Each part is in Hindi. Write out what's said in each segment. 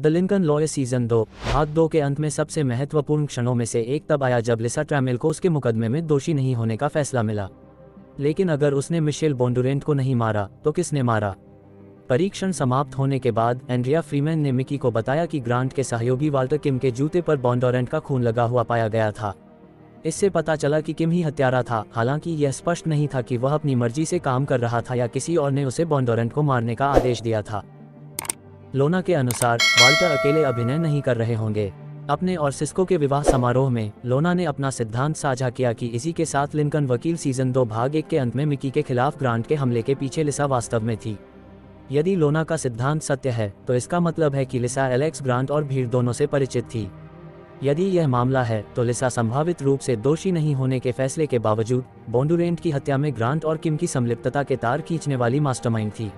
द लिंकन लॉयर सीजन 2 भाग 2 के अंत में सबसे महत्वपूर्ण क्षणों में से एक तब आया जब लिसा ट्रैमेल को उसके मुकदमे में दोषी नहीं होने का फैसला मिला। लेकिन अगर उसने मिशेल बॉन्डोरेंट को नहीं मारा तो किसने मारा? परीक्षण समाप्त होने के बाद एंड्रिया फ्रीमैन ने मिकी को बताया कि ग्रांट के सहयोगी वाल्टर किम के जूते पर बॉन्डोरेंट का खून लगा हुआ पाया गया था। इससे पता चला कि किम ही हत्यारा था, हालांकि यह स्पष्ट नहीं था कि वह अपनी मर्जी से काम कर रहा था या किसी और ने उसे बॉन्डोरेंट को मारने का आदेश दिया था। लोना के अनुसार वाल्टर अकेले अभिनय नहीं कर रहे होंगे। अपने और सिस्को के विवाह समारोह में लोना ने अपना सिद्धांत साझा किया कि इसी के साथ लिंकन वकील सीजन 2 भाग 1 के अंत में मिकी के खिलाफ ग्रांट के हमले के पीछे लिसा वास्तव में थी। यदि लोना का सिद्धांत सत्य है तो इसका मतलब है कि लिसा एलेक्स ग्रांट और भीड़ दोनों से परिचित थी। यदि यह मामला है तो लिसा संभावित रूप से दोषी नहीं होने के फैसले के बावजूद बॉन्डोरेंट की हत्या में ग्रांट और किम की संलिप्तता के तार खींचने वाली मास्टरमाइंड थी।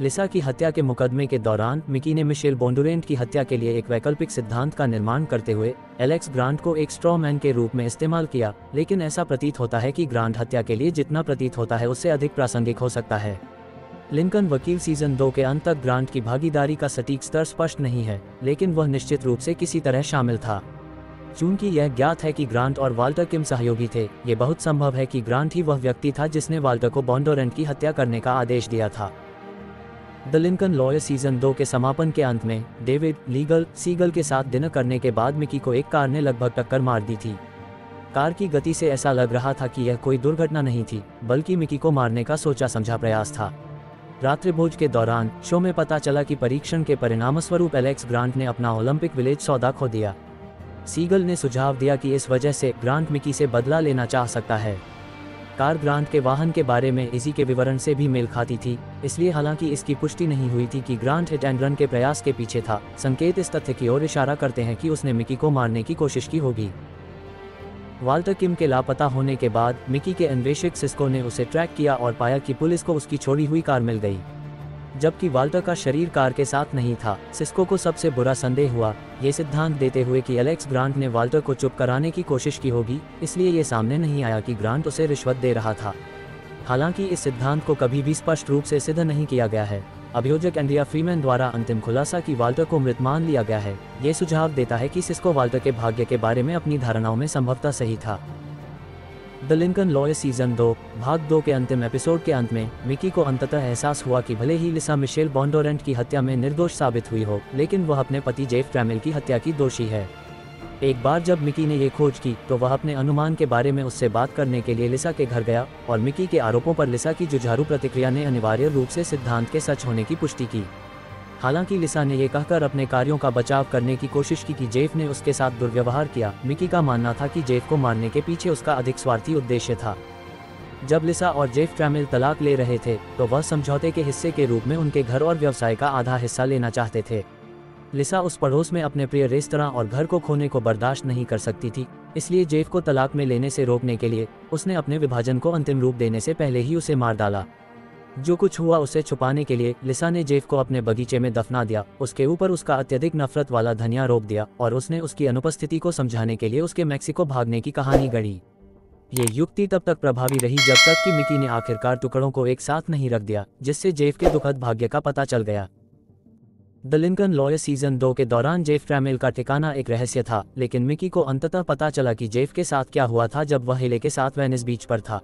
लिसा की हत्या के मुकदमे के दौरान मिकी ने मिशेल बॉन्डोरेंट की हत्या के लिए एक वैकल्पिक सिद्धांत का निर्माण करते हुए एलेक्स ग्रांट को एक स्ट्रॉमैन के रूप में इस्तेमाल किया, लेकिन ऐसा प्रतीत होता है कि ग्रांट हत्या के लिए जितना प्रतीत होता है उससे अधिक प्रासंगिक हो सकता है। लिंकन वकील सीजन 2 के अंत तक ग्रांट की भागीदारी का सटीक स्तर स्पष्ट नहीं है, लेकिन वह निश्चित रूप से किसी तरह शामिल था। चूंकि यह ज्ञात है कि ग्रांट और वाल्टर किम सहयोगी थे, ये बहुत संभव है कि ग्रांट ही वह व्यक्ति था जिसने वाल्टर को बॉन्डोरेंट की हत्या करने का आदेश दिया था। द लिंकन लॉयर सीजन 2 के समापन के अंत में डेविड लीगल सीगल के साथ डिनर करने के बाद मिकी को एक कार ने लगभग टक्कर मार दी थी। कार की गति से ऐसा लग रहा था कि यह कोई दुर्घटना नहीं थी बल्कि मिकी को मारने का सोचा समझा प्रयास था। रात्रिभोज के दौरान शो में पता चला कि परीक्षण के परिणामस्वरूप एलेक्स ग्रांट ने अपना ओलंपिक विलेज सौदा खो दिया। सीगल ने सुझाव दिया कि इस वजह से ग्रांट मिकी से बदला लेना चाह सकता है। कार ग्रांट के वाहन के बारे में इसी के विवरण से भी मेल खाती थी, इसलिए हालांकि इसकी पुष्टि नहीं हुई थी कि ग्रांट हिट एंड रन के प्रयास के पीछे था, संकेत इस तथ्य की ओर इशारा करते हैं कि उसने मिकी को मारने की कोशिश की होगी। वाल्टर किम के लापता होने के बाद मिकी के अन्वेषक सिस्को ने उसे ट्रैक किया और पाया कि पुलिस को उसकी छोड़ी हुई कार मिल गई। जबकि वाल्टर का शरीर कार के साथ नहीं था, सिस्को को सबसे बुरा संदेह हुआ, ये सिद्धांत देते हुए कि एलेक्स ग्रांट ने वाल्टर को चुप कराने की कोशिश की होगी, इसलिए ये सामने नहीं आया कि ग्रांट उसे रिश्वत दे रहा था। हालांकि इस सिद्धांत को कभी भी स्पष्ट रूप से सिद्ध नहीं किया गया है। अभियोजक एंड्रिया फ्रीमैन द्वारा अंतिम खुलासा कि वाल्टर को मृत मान लिया गया है, ये सुझाव देता है कि सिस्को वाल्टर के भाग्य के बारे में अपनी धारणाओं में संभवतः सही था। द लिंकन लॉयर सीजन 2 भाग 2 के अंतिम एपिसोड के अंत में मिकी को अंततः एहसास हुआ कि भले ही लिसा मिशेल बॉन्डोरेंट की हत्या में निर्दोष साबित हुई हो, लेकिन वह अपने पति जेफ ट्रैमेल की हत्या की दोषी है। एक बार जब मिकी ने ये खोज की तो वह अपने अनुमान के बारे में उससे बात करने के लिए लिसा के घर गया और मिकी के आरोपों पर लिसा की जुझारू प्रतिक्रिया ने अनिवार्य रूप से सिद्धांत के सच होने की पुष्टि की। हालांकि लिसा ने यह कहकर अपने कार्यों का बचाव करने की कोशिश की कि जेफ ने उसके साथ दुर्व्यवहार किया। मिकी का मानना था कि जेफ को मारने के पीछे उसका अधिक स्वार्थी उद्देश्य था। जब लिसा और जेफ ट्रैमेल तलाक ले रहे थे तो वह समझौते के हिस्से के रूप में उनके घर और व्यवसाय का आधा हिस्सा लेना चाहते थे। लिसा उस पड़ोस में अपने प्रिय रेस्तरां और घर को खोने को बर्दाश्त नहीं कर सकती थी, इसलिए जेफ को तलाक में लेने से रोकने के लिए उसने अपने विभाजन को अंतिम रूप देने से पहले ही उसे मार डाला। जो कुछ हुआ उसे छुपाने के लिए लिसा ने जेफ को अपने बगीचे में दफना दिया, उसके ऊपर उसका अत्यधिक नफरत वाला धनिया रोप दिया और उसने उसकी अनुपस्थिति को समझाने के लिए उसके मैक्सिको भागने की कहानी गढ़ी। ये युक्ति तब तक प्रभावी रही जब तक कि मिकी ने आखिरकार टुकड़ों को एक साथ नहीं रख दिया, जिससे जेफ के दुखद भाग्य का पता चल गया। द लिंकन लॉयर सीजन 2 के दौरान जेफ ट्रैमेल का ठिकाना एक रहस्य था, लेकिन मिकी को अंततः पता चला कि जेफ के साथ क्या हुआ था जब वह हेले के साथ वेनिस बीच पर था।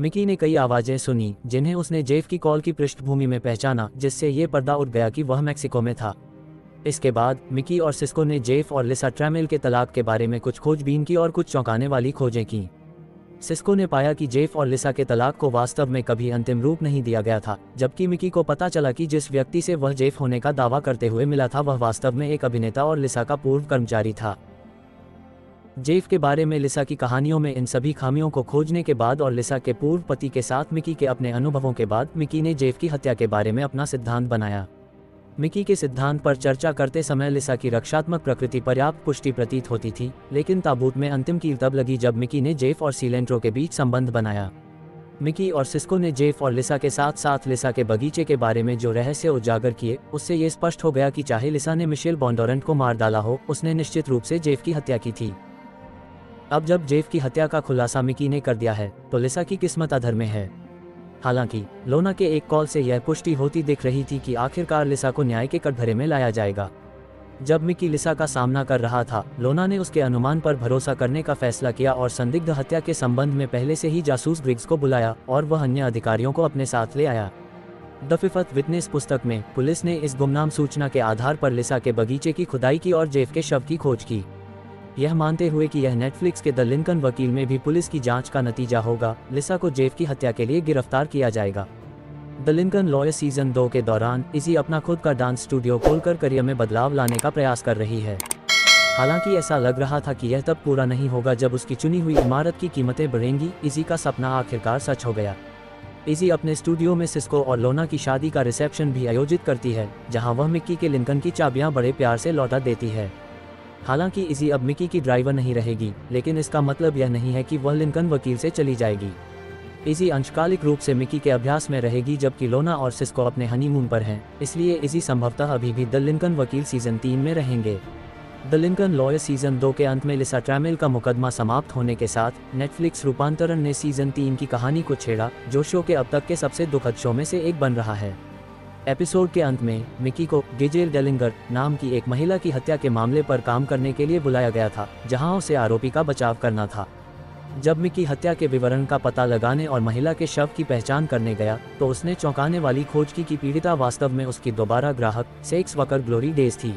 मिकी ने कई आवाज़ें सुनी जिन्हें उसने जेफ की कॉल की पृष्ठभूमि में पहचाना, जिससे ये पर्दा उठ गया कि वह मैक्सिको में था। इसके बाद मिकी और सिस्को ने जेफ और लिसा ट्रैमेल के तलाक के बारे में कुछ खोजबीन की और कुछ चौंकाने वाली खोजें की। सिस्को ने पाया कि जेफ और लिसा के तलाक को वास्तव में कभी अंतिम रूप नहीं दिया गया था, जबकि मिकी को पता चला कि जिस व्यक्ति से वह जेफ होने का दावा करते हुए मिला था वह वास्तव में एक अभिनेता और लिसा का पूर्व कर्मचारी था। जेफ के बारे में लिसा की कहानियों में इन सभी खामियों को खोजने के बाद और लिसा के पूर्व पति के साथ मिकी के अपने अनुभवों के बाद मिकी ने जेफ की हत्या के बारे में अपना सिद्धांत बनाया। मिकी के सिद्धांत पर चर्चा करते समय लिसा की रक्षात्मक प्रकृति पर्याप्त पुष्टि प्रतीत होती थी, लेकिन ताबूत में अंतिम कील तब लगी जब मिकी ने जेफ और सीलेंट्रो के बीच संबंध बनाया। मिकी और सिस्को ने जेफ और लिसा के साथ साथ लिसा के बगीचे के बारे में जो रहस्य उजागर किए, उससे ये स्पष्ट हो गया कि चाहे लिसा ने मिशेल बॉन्डोरेंट को मार डाला हो, उसने निश्चित रूप से जेफ की हत्या की थी। अब जब जेफ की हत्या का खुलासा मिकी ने कर दिया है तो लिसा की किस्मत अधर में है। हालांकि लोना के एक कॉल से यह पुष्टि होती दिख रही थी कि आखिरकार लिसा को न्याय के कटघरे में लाया जाएगा। जब मिकी लिसा का सामना कर रहा था, लोना ने उसके अनुमान पर भरोसा करने का फैसला किया और संदिग्ध हत्या के संबंध में पहले से ही जासूस ग्रिग्स को बुलाया और वह अन्य अधिकारियों को अपने साथ ले आया। द फिफ्थ विटनेस पुस्तक में पुलिस ने इस गुमनाम सूचना के आधार पर लिसा के बगीचे की खुदाई की और जेफ के शव की खोज की, यह मानते हुए कि यह नेटफ्लिक्स के द लिंकन वकील में भी पुलिस की जांच का नतीजा होगा। लिसा को जेफ की हत्या के लिए गिरफ्तार किया जाएगा। द लिंकन लॉयर सीजन 2 के दौरान इजी अपना खुद का डांस स्टूडियो खोलकर करियर में बदलाव लाने का प्रयास कर रही है। हालांकि ऐसा लग रहा था कि यह तब पूरा नहीं होगा जब उसकी चुनी हुई इमारत की कीमतें बढ़ेंगी। इजी का सपना आखिरकार सच हो गया। इजी अपने स्टूडियो में सिस्को और लोना की शादी का रिसेप्शन भी आयोजित करती है, जहाँ वह मिक्की के लिंकन की चाबियाँ बड़े प्यार से लौटा देती है। हालांकि इजी अब मिकी की ड्राइवर नहीं रहेगी, लेकिन इसका मतलब यह नहीं है कि वह लिंकन वकील से चली जाएगी। इजी अंशकालिक रूप से मिकी के अभ्यास में रहेगी, जबकि लोना और सिस्को अपने हनीमून पर हैं, इसलिए इजी संभवतः अभी भी द लिंकन वकील सीजन 3 में रहेंगे। द लिंकन लॉयर सीजन 2 के अंत में लिसा ट्रैमेल का मुकदमा समाप्त होने के साथ नेटफ्लिक्स रूपांतरण ने सीजन 3 की कहानी को छेड़ा, जो शो के अब तक के सबसे दुखद शो में से एक बन रहा है। एपिसोड के अंत में मिकी को डीजेल डेलिंगर नाम की एक महिला की हत्या के मामले पर काम करने के लिए बुलाया गया था, जहां उसे आरोपी का बचाव करना था। जब मिकी हत्या के विवरण का पता लगाने और महिला के शव की पहचान करने गया, तो उसने चौंकाने वाली खोज की कि पीड़िता वास्तव में उसकी दोबारा ग्राहक सेक्स वर्कर ग्लोरी डेज थी।